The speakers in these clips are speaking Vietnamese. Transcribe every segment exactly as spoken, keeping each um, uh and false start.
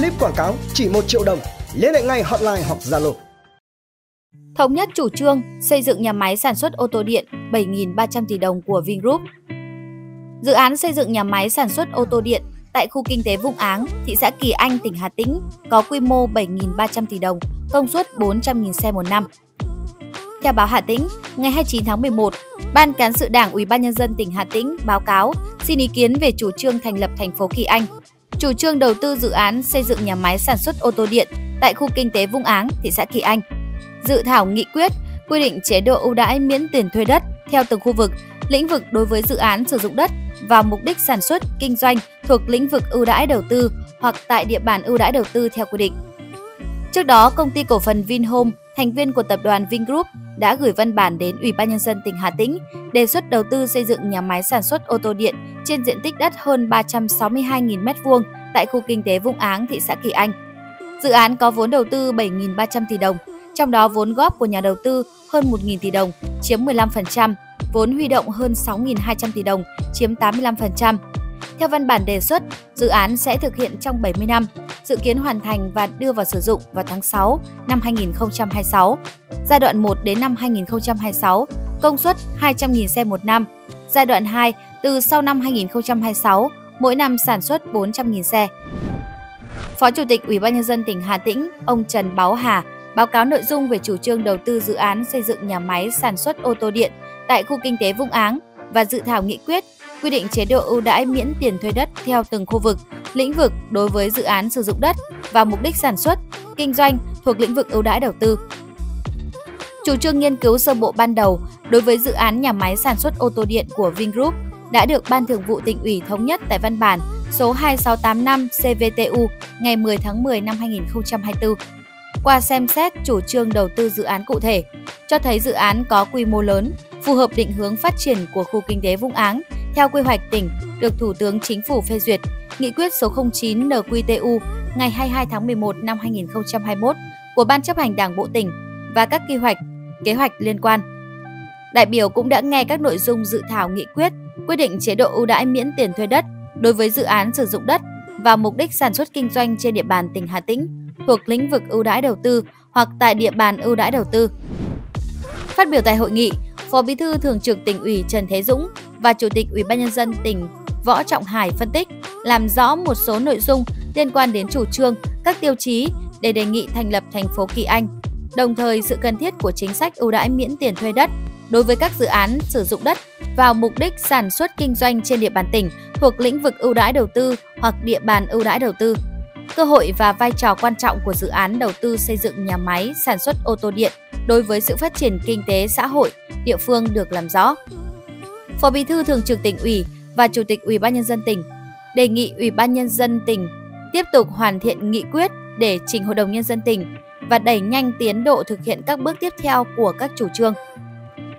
clip quảng cáo chỉ một triệu đồng, liên hệ ngay hotline hoặc Zalo. Thống nhất chủ trương xây dựng nhà máy sản xuất ô tô điện bảy nghìn ba trăm tỷ đồng của VinGroup. Dự án xây dựng nhà máy sản xuất ô tô điện tại khu kinh tế Vũng Áng, thị xã Kỳ Anh, tỉnh Hà Tĩnh có quy mô bảy nghìn ba trăm tỷ đồng, công suất bốn trăm nghìn xe một năm. Theo báo Hà Tĩnh, ngày hai mươi chín tháng mười một, Ban Cán sự Đảng Ủy ban Nhân dân tỉnh Hà Tĩnh báo cáo xin ý kiến về chủ trương thành lập thành phố Kỳ Anh, chủ trương đầu tư dự án xây dựng nhà máy sản xuất ô tô điện tại khu kinh tế Vũng Áng, thị xã Kỳ Anh. Dự thảo nghị quyết quy định chế độ ưu đãi miễn tiền thuê đất theo từng khu vực, lĩnh vực đối với dự án sử dụng đất vào mục đích sản xuất, kinh doanh thuộc lĩnh vực ưu đãi đầu tư hoặc tại địa bàn ưu đãi đầu tư theo quy định. Trước đó, công ty cổ phần Vinhome, thành viên của tập đoàn VinGroup, đã gửi văn bản đến Ủy ban Nhân dân tỉnh Hà Tĩnh đề xuất đầu tư xây dựng nhà máy sản xuất ô tô điện trên diện tích đất hơn ba trăm sáu mươi hai nghìn mét vuông tại khu kinh tế Vũng Áng, thị xã Kỳ Anh. Dự án có vốn đầu tư bảy nghìn ba trăm tỷ đồng, trong đó vốn góp của nhà đầu tư hơn một nghìn tỷ đồng, chiếm mười lăm phần trăm, vốn huy động hơn sáu nghìn hai trăm tỷ đồng, chiếm tám mươi lăm phần trăm. Theo văn bản đề xuất, dự án sẽ thực hiện trong bảy mươi năm, dự kiến hoàn thành và đưa vào sử dụng vào tháng sáu năm hai nghìn không trăm hai mươi sáu. Giai đoạn một đến năm hai nghìn không trăm hai mươi sáu, công suất hai trăm nghìn xe một năm. Giai đoạn hai, từ sau năm hai nghìn không trăm hai mươi sáu, mỗi năm sản xuất bốn trăm nghìn xe. Phó Chủ tịch Ủy ban Nhân dân tỉnh Hà Tĩnh, ông Trần Báo Hà, báo cáo nội dung về chủ trương đầu tư dự án xây dựng nhà máy sản xuất ô tô điện tại khu kinh tế Vũng Áng và dự thảo nghị quyết quy định chế độ ưu đãi miễn tiền thuê đất theo từng khu vực, lĩnh vực đối với dự án sử dụng đất và mục đích sản xuất, kinh doanh thuộc lĩnh vực ưu đãi đầu tư. Chủ trương nghiên cứu sơ bộ ban đầu đối với dự án nhà máy sản xuất ô tô điện của VinGroup đã được Ban Thường vụ Tỉnh ủy thống nhất tại văn bản số hai nghìn sáu trăm tám mươi lăm C V T U ngày mười tháng mười năm hai nghìn không trăm hai mươi tư. Qua xem xét chủ trương đầu tư dự án cụ thể, cho thấy dự án có quy mô lớn, phù hợp định hướng phát triển của khu kinh tế Vũng Áng theo quy hoạch tỉnh được Thủ tướng Chính phủ phê duyệt, Nghị quyết số không chín N Q T U ngày hai mươi hai tháng mười một năm hai nghìn không trăm hai mươi mốt của Ban Chấp hành Đảng bộ tỉnh và các quy hoạch, kế hoạch liên quan. Đại biểu cũng đã nghe các nội dung dự thảo nghị quyết quy định chế độ ưu đãi miễn tiền thuê đất đối với dự án sử dụng đất và mục đích sản xuất kinh doanh trên địa bàn tỉnh Hà Tĩnh, thuộc lĩnh vực ưu đãi đầu tư hoặc tại địa bàn ưu đãi đầu tư. Phát biểu tại hội nghị, Phó Bí thư Thường trực Tỉnh ủy Trần Thế Dũng và Chủ tịch Ủy ban Nhân dân tỉnh Võ Trọng Hải phân tích, làm rõ một số nội dung liên quan đến chủ trương, các tiêu chí để đề nghị thành lập thành phố Kỳ Anh, đồng thời sự cần thiết của chính sách ưu đãi miễn tiền thuê đất đối với các dự án sử dụng đất vào mục đích sản xuất kinh doanh trên địa bàn tỉnh thuộc lĩnh vực ưu đãi đầu tư hoặc địa bàn ưu đãi đầu tư. Cơ hội và vai trò quan trọng của dự án đầu tư xây dựng nhà máy sản xuất ô tô điện đối với sự phát triển kinh tế xã hội địa phương được làm rõ. Phó Bí thư Thường trực Tỉnh ủy và Chủ tịch Ủy ban Nhân dân tỉnh đề nghị Ủy ban Nhân dân tỉnh tiếp tục hoàn thiện nghị quyết để trình Hội đồng Nhân dân tỉnh và đẩy nhanh tiến độ thực hiện các bước tiếp theo của các chủ trương.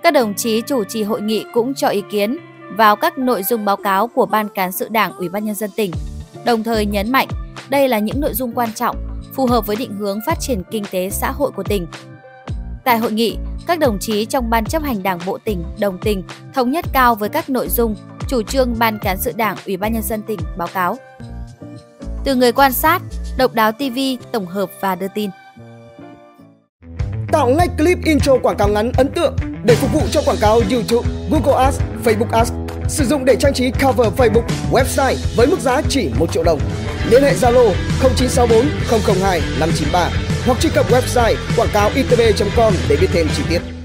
Các đồng chí chủ trì hội nghị cũng cho ý kiến vào các nội dung báo cáo của Ban Cán sự Đảng Ủy ban Nhân dân tỉnh, đồng thời nhấn mạnh đây là những nội dung quan trọng, phù hợp với định hướng phát triển kinh tế xã hội của tỉnh. Tại hội nghị, các đồng chí trong Ban Chấp hành Đảng bộ tỉnh đồng tình, thống nhất cao với các nội dung, chủ trương Ban Cán sự Đảng Ủy ban Nhân dân tỉnh báo cáo. Từ người quan sát, Độc Đáo ti vi tổng hợp và đưa tin. Tạo ngay clip intro quảng cáo ngắn ấn tượng để phục vụ cho quảng cáo YouTube, Google Ads, Facebook Ads. Sử dụng để trang trí cover Facebook, website với mức giá chỉ một triệu đồng. Liên hệ Zalo không chín sáu bốn không không hai năm chín ba hoặc truy cập website quảng cáo i tê bê chấm com để biết thêm chi tiết.